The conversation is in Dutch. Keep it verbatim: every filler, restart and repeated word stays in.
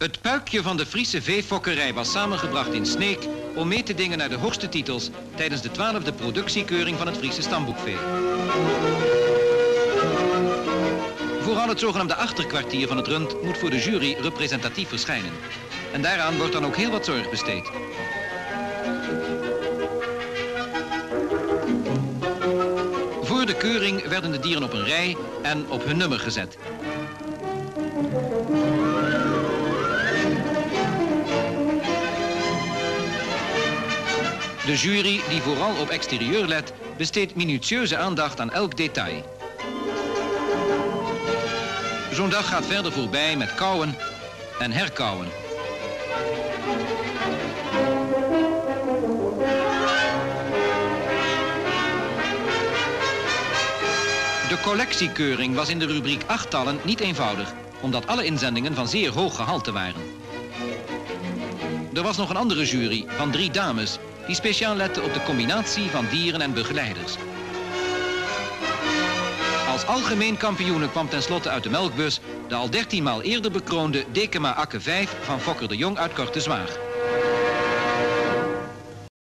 Het puikje van de Friese veefokkerij was samengebracht in Sneek om mee te dingen naar de hoogste titels tijdens de twaalfde productiekeuring van het Friese stamboekvee. Vooral het zogenaamde achterkwartier van het rund moet voor de jury representatief verschijnen. En daaraan wordt dan ook heel wat zorg besteed. Voor de keuring werden de dieren op een rij en op hun nummer gezet. De jury, die vooral op exterieur let, besteedt minutieuze aandacht aan elk detail. Zo'n dag gaat verder voorbij met kauwen en herkauwen. De collectiekeuring was in de rubriek achttallen niet eenvoudig, omdat alle inzendingen van zeer hoog gehalte waren. Er was nog een andere jury van drie dames, die speciaal lette op de combinatie van dieren en begeleiders. Als algemeen kampioene kwam tenslotte uit de melkbus de al dertien maal eerder bekroonde Dekema Akke vijf van fokker de Jong uit Korte Zwaag.